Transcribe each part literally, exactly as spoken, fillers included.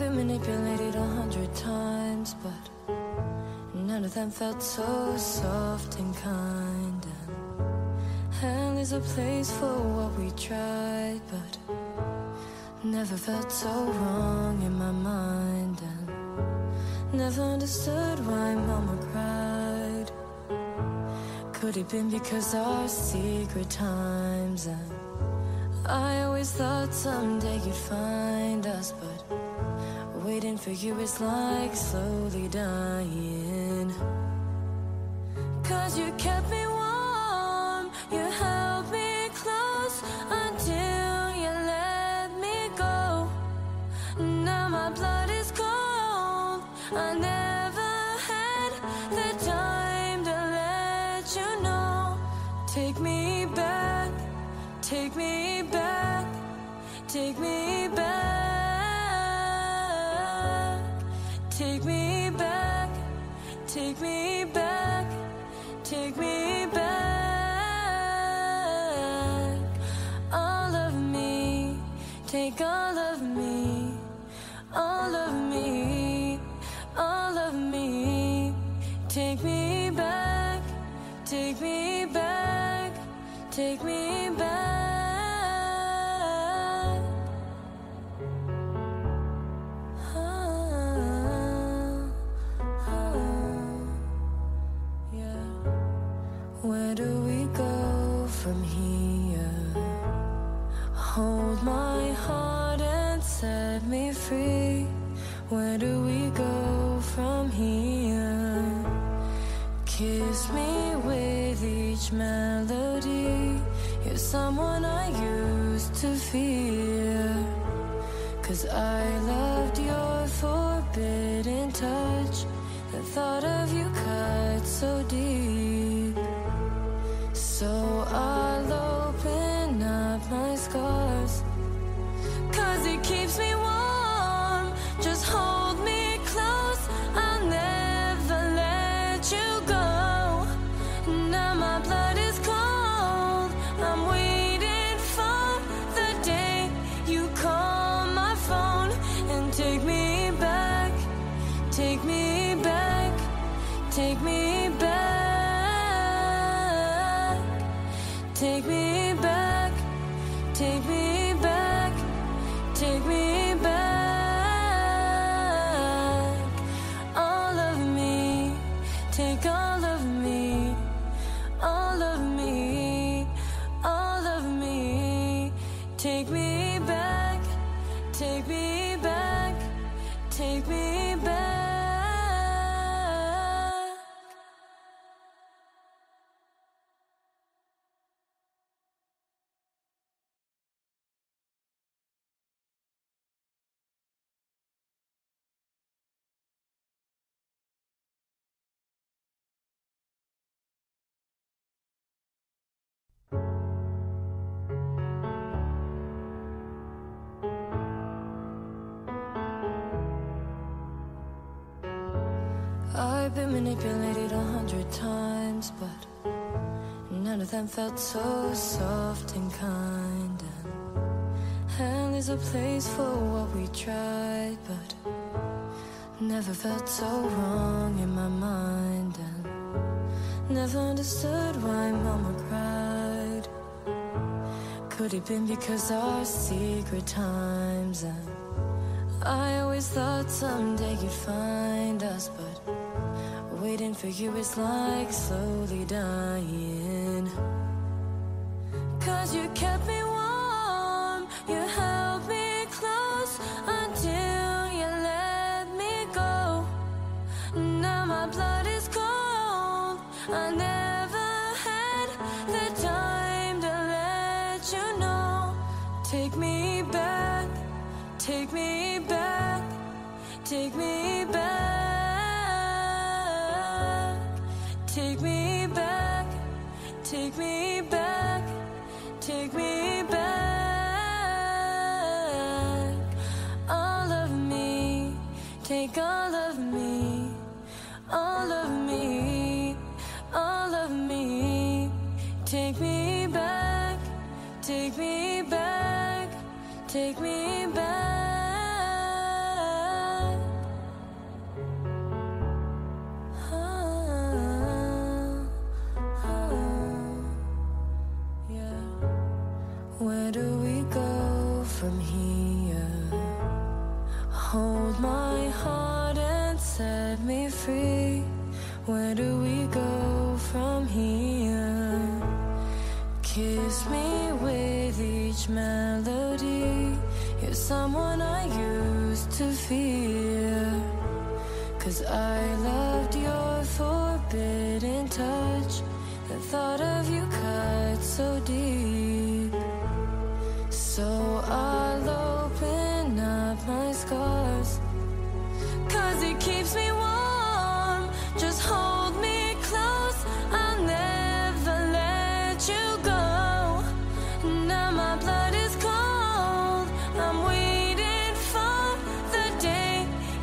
I've been manipulated a hundred times, but none of them felt so soft and kind. And hell is a place for what we tried, but never felt so wrong in my mind. And never understood why Mama cried. Could it been because our secret times? And I always thought someday you'd find us, but waiting for you is like slowly dying. Cause you kept me warm, you held me close until you let me go. Now my blood is cold, I never had the time to let you know. Take me back, take me back, take me back. Take me back, take me back, take me back. All of me, take all of me, all of me, all of me. Take me back, take me back, take me back. Where do we go from here? Hold my heart and set me free. Where do we go from here? Kiss me with each melody. You're someone I used to fear. Cause I loved your forbidden touch. The thought of you cut so deep. So I'll open up my scars. Cause it keeps me warm. Just hold me close. I'll never let you go. Now my blood is cold. I'm waiting for the day you call my phone. And take me back. Take me back. Take me back. Take me back, take me back, take me back. All of me, take all of me, all of me, all of me. Take me back, take me back, take me back. I've been manipulated a hundred times, but none of them felt so soft and kind. And hell is a place for what we tried, but never felt so wrong in my mind. And never understood why Mama cried. Could it been because our secret times? And I always thought someday you'd find us, but waiting for you is like slowly dying. Cause you kept me warm, you held me close until you let me go. Now my blood is cold, I never had the time to let you know. Take me back, take me back, take me back. Take me back, take me back, take me back. All of me, take all of me, all of me, all of me. Take me back, take me back, take me back. from here. Hold my heart and set me free. Where do we go from here? Kiss me with each melody. You're someone I used to fear, 'cause I loved your forbidden touch. The thought of you cut so deep. So I'll open up my scars, 'cause it keeps me warm. Just hold me close, I'll never let you go. Now my blood is cold, I'm waiting for the day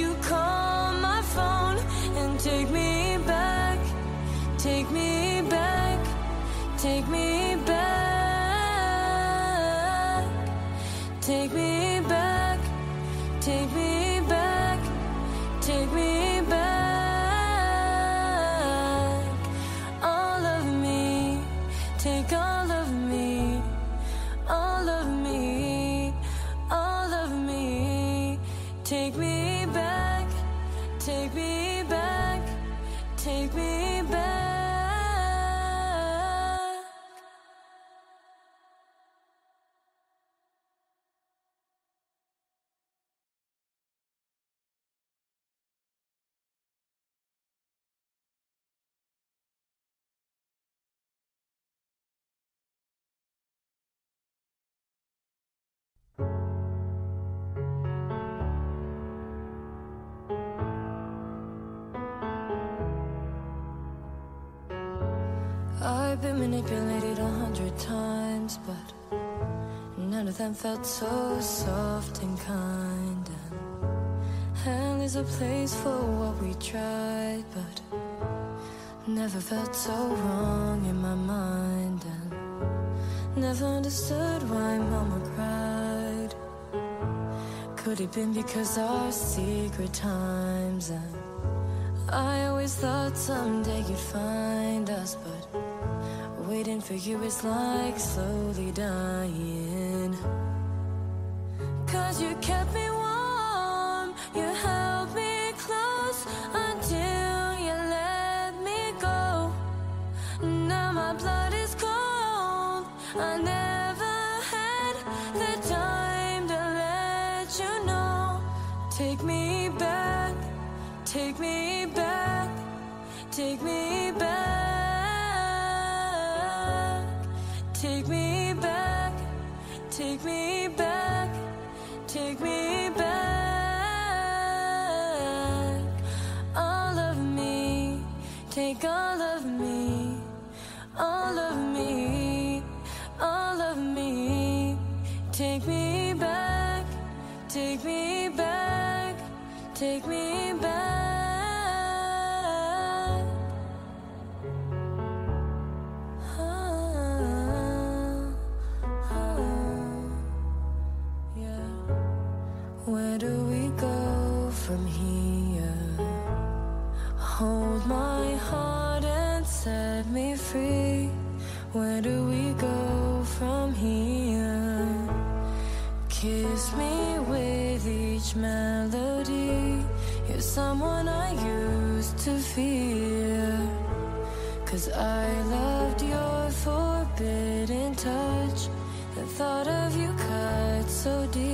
you call my phone and take me back, take me back, take me back. Take me back, take me back, take me back. All of me, take all of me, all of me, all of me. Take me back, take me back, take me back. I've been manipulated a hundred times, but none of them felt so soft and kind. And hell is a place for what we tried, but never felt so wrong in my mind. And never understood why Mama cried. Could it been because our secret times? And I always thought someday you'd find us, but waiting for you is like slowly dying. 'Cause you kept me warm, you held me close until you let me go. Now my blood is cold, I never had the time to let you know. Take me back, take me back, take me back. Take me back, take me back, take me back. All of me, take all of me, all of me, all of me. Take me back, take me back, take me back. Where do we go from here? Hold my heart and set me free. Where do we go from here? Kiss me with each melody. You're someone I used to fear, 'cause I loved your forbidden touch. The thought of you cut so deep.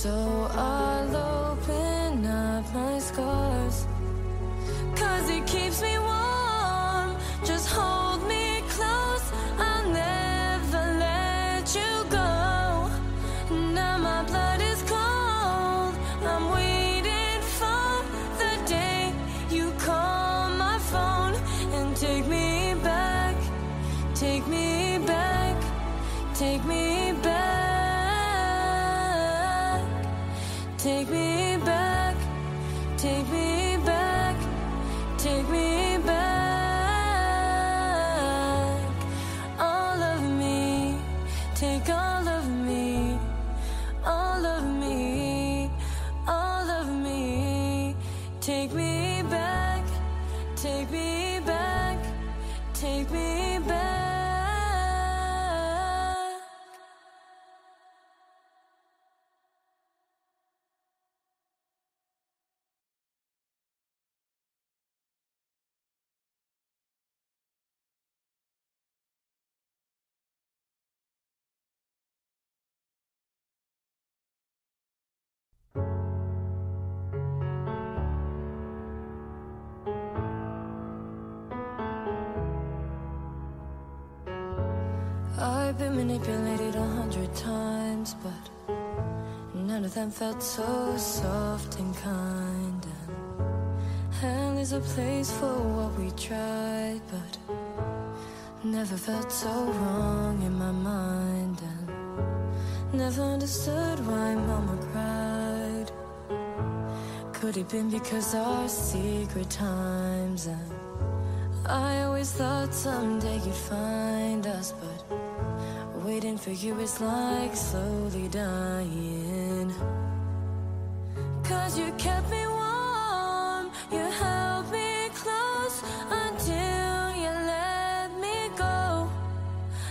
So I'll open up my scars, 'cause it keeps me warm. Just hold me close, I'll never let you go. Now my blood is cold, I'm waiting for the day you call my phone and take me back, take me back, take me back. Take me back, take me back, take me back. All of me, take all of me, all of me, all of me. Take me back, take me back, take me back. I've been manipulated a hundred times, but none of them felt so soft and kind. And, and there's a place for what we tried, but never felt so wrong in my mind. And never understood why Mama cried. Could it been because our secret times? And I always thought someday you'd find us, but waiting for you is like slowly dying. Cause you kept me warm, you held me close until you let me go.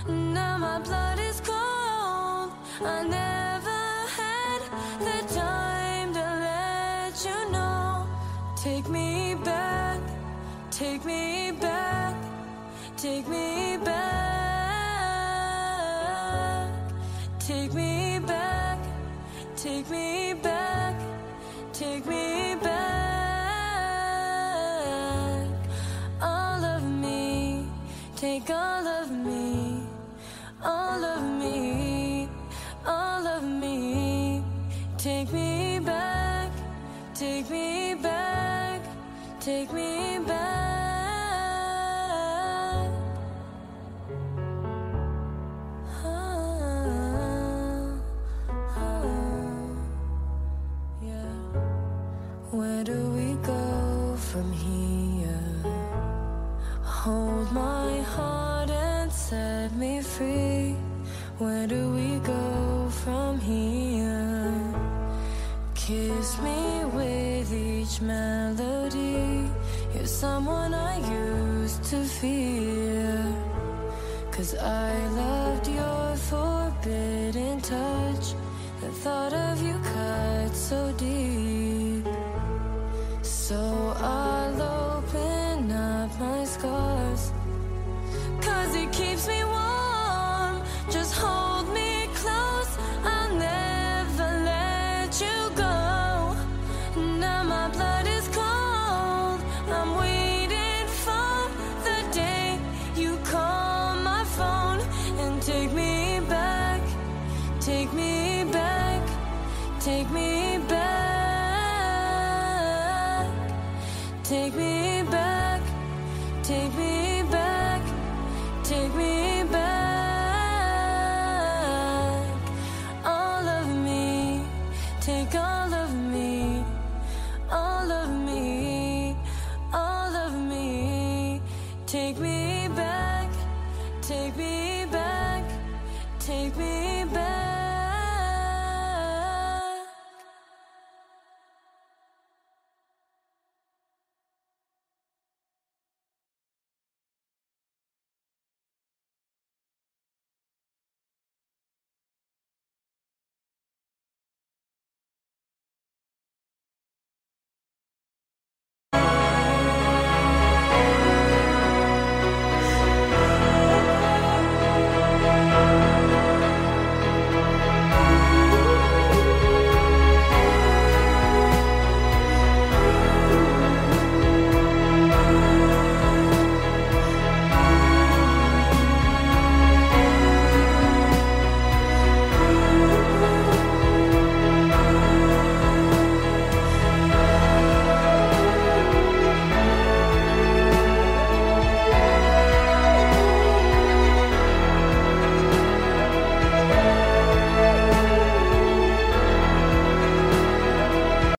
Now my blood is cold, I never had the time to let you know. Take me back, take me back, take me back. Take me back, take me back, take me back. All of me, take all of me, all of me, all of me. Take me back, take me back, take me back. Where do we go from here? Hold my heart and set me free. Where do we go from here? Kiss me with each melody. You're someone I used to fear. Cause I loved your forbidden touch. The thought of you cut so deep. So I'll open up my scars. Cause it keeps me warm. Just hold me close. I'll never let you go. Now my blood is cold. I'm waiting for the day you call my phone. And take me back. Take me back. Take me back. Take me back, take me back, take me back. All of me, take all of me, all of me, all of me. Take me back, take me back, take me back.